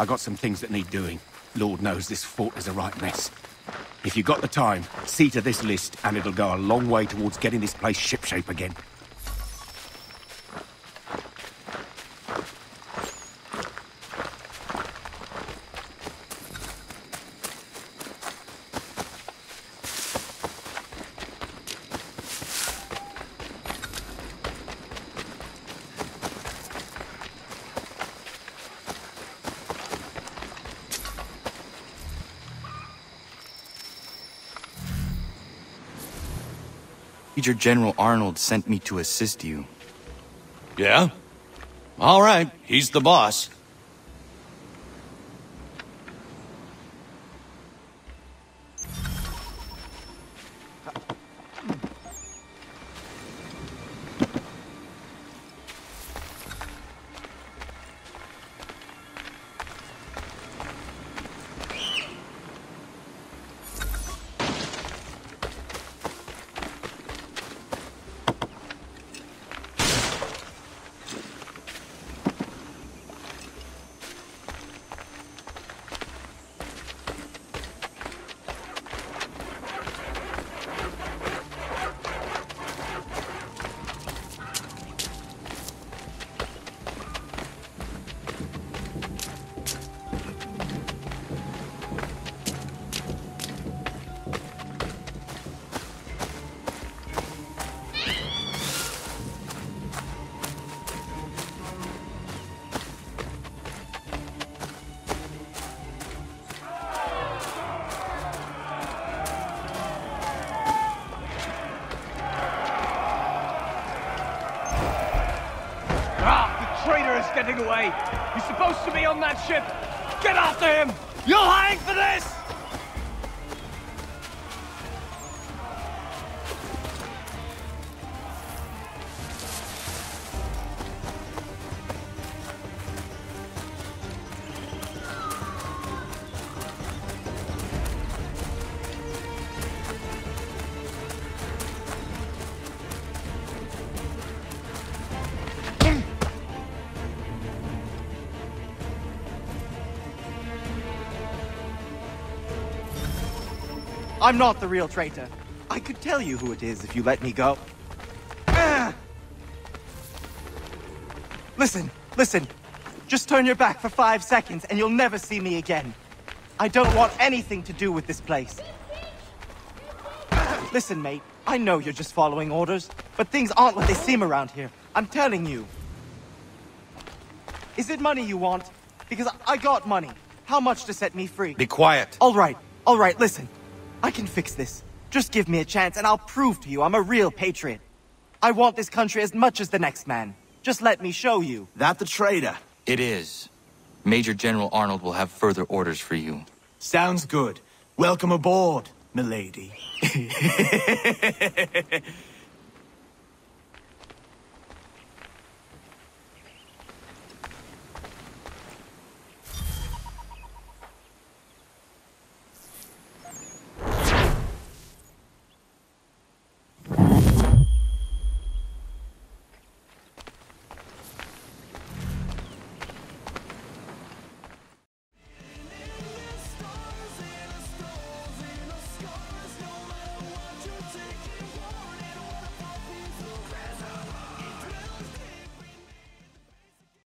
I got some things that need doing. Lord knows this fort is a right mess. If you got the time, see to this list, and it'll go a long way towards getting this place shipshape again. Major General Arnold sent me to assist you. Yeah? All right, he's the boss. Getting away. He's supposed to be on that ship. Get after him! You'll hang for this! I'm not the real traitor. I could tell you who it is if you let me go. Listen. Just turn your back for 5 seconds and you'll never see me again. I don't want anything to do with this place. Listen, mate, I know you're just following orders, but things aren't what they seem around here. I'm telling you. Is it money you want? Because I got money. How much to set me free? Be quiet. All right, listen. I can fix this. Just give me a chance and I'll prove to you I'm a real patriot. I want this country as much as the next man. Just let me show you. That the traitor? It is. Major General Arnold will have further orders for you. Sounds good. Welcome aboard, milady.